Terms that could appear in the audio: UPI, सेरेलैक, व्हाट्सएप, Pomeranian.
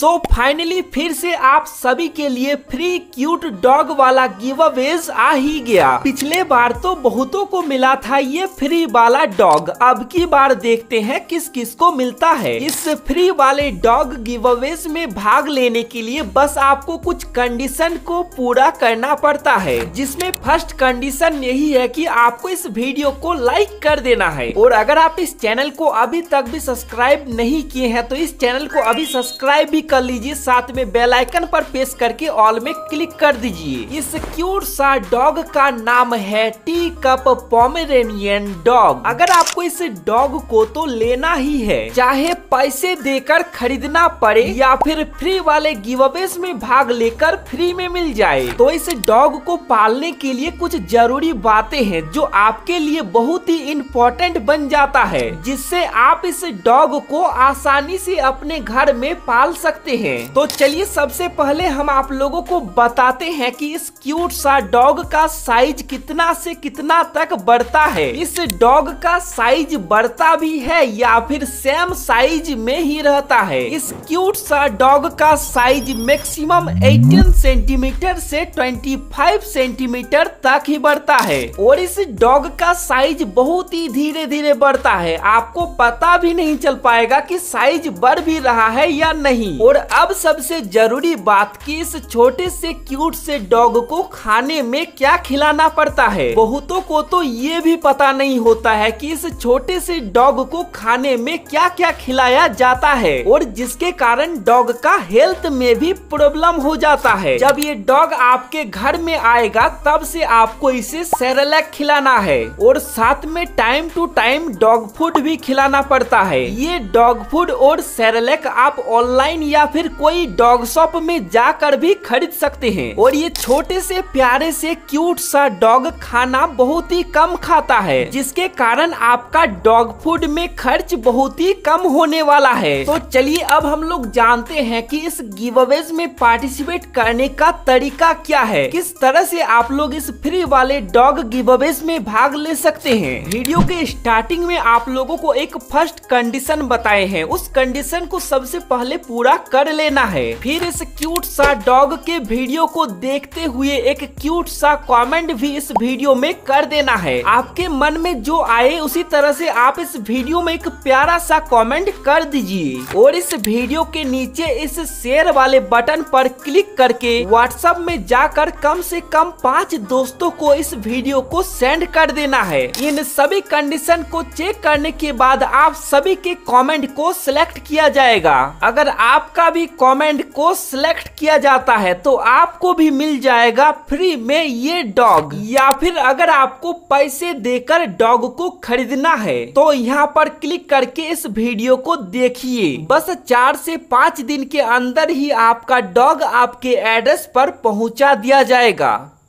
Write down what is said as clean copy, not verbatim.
So finally फिर से आप सभी के लिए फ्री क्यूट डॉग वाला गिव अवेज आ ही गया। पिछले बार तो बहुतों को मिला था ये फ्री वाला डॉग, अब की बार देखते हैं किस किस को मिलता है। इस फ्री वाले डॉग गिव अवेज में भाग लेने के लिए बस आपको कुछ कंडीशन को पूरा करना पड़ता है, जिसमें फर्स्ट कंडीशन यही है कि आपको इस वीडियो को लाइक कर देना है। और अगर आप इस चैनल को अभी तक भी सब्सक्राइब नहीं किए हैं तो इस चैनल को अभी सब्सक्राइब भी कर लीजिए, साथ में बेल आइकन पर प्रेस करके ऑल में क्लिक कर दीजिए। इस क्यूट सा डॉग का नाम है टीकप पोमेरेनियन डॉग। अगर आपको इस डॉग को तो लेना ही है, चाहे पैसे देकर खरीदना पड़े या फिर फ्री वाले गिव अवेज में भाग लेकर फ्री में मिल जाए। तो इस डॉग को पालने के लिए कुछ जरूरी बातें हैं जो आपके लिए बहुत ही इम्पोर्टेंट बन जाता है, जिससे आप इस डॉग को आसानी से अपने घर में पाल सकते हैं। तो चलिए सबसे पहले हम आप लोगों को बताते हैं कि इस क्यूट सा डॉग का साइज कितना से कितना तक बढ़ता है। इस डॉग का साइज बढ़ता भी है या फिर सेम साइज में ही रहता है। इस क्यूट सा डॉग का साइज मैक्सिमम 18 सेंटीमीटर से 25 सेंटीमीटर तक ही बढ़ता है, और इस डॉग का साइज बहुत ही धीरे धीरे बढ़ता है। आपको पता भी नहीं चल पाएगा कि साइज बढ़ भी रहा है या नहीं। और अब सबसे जरूरी बात कि इस छोटे से क्यूट से डॉग को खाने में क्या खिलाना पड़ता है। बहुतों को तो ये भी पता नहीं होता है कि इस छोटे से डॉग को खाने में क्या क्या खिलाया जाता है, और जिसके कारण डॉग का हेल्थ में भी प्रॉब्लम हो जाता है। जब ये डॉग आपके घर में आएगा तब से आपको इसे सेरेलैक खिलाना है, और साथ में time to time dog food भी खिलाना पड़ता है। ये डॉग फूड और सेरेलैक आप ऑनलाइन या फिर कोई डॉग शॉप में जाकर भी खरीद सकते हैं। और ये छोटे से प्यारे से क्यूट सा डॉग खाना बहुत ही कम खाता है, जिसके कारण आपका डॉग फूड में खर्च बहुत ही कम होने वाला है। तो चलिए अब हम लोग जानते हैं कि इस गिव अवेज में पार्टिसिपेट करने का तरीका क्या है, किस तरह से आप लोग इस फ्री वाले डॉग गिव अवेज में भाग ले सकते हैं। वीडियो के स्टार्टिंग में आप लोगों को एक फर्स्ट कंडीशन बताए हैं, उस कंडीशन को सबसे पहले पूरा कर लेना है। फिर इस क्यूट सा डॉग के वीडियो को देखते हुए एक क्यूट सा कमेंट भी इस वीडियो में कर देना है। आपके मन में जो आए उसी तरह से आप इस वीडियो में एक प्यारा सा कमेंट कर दीजिए, और इस वीडियो के नीचे इस शेयर वाले बटन पर क्लिक करके व्हाट्सएप में जाकर कम से कम 5 दोस्तों को इस वीडियो को सेंड कर देना है। इन सभी कंडीशन को चेक करने के बाद आप सभी के कमेंट को सिलेक्ट किया जाएगा। अगर आपका भी कमेंट को सिलेक्ट किया जाता है तो आपको भी मिल जाएगा फ्री में ये डॉग, या फिर अगर आपको पैसे देकर डॉग को खरीदना है तो यहाँ पर क्लिक करके इस वीडियो को देखिए। बस 4 से 5 दिन के अंदर ही आपका डॉग आपके एड्रेस पर पहुँचा दिया जाएगा।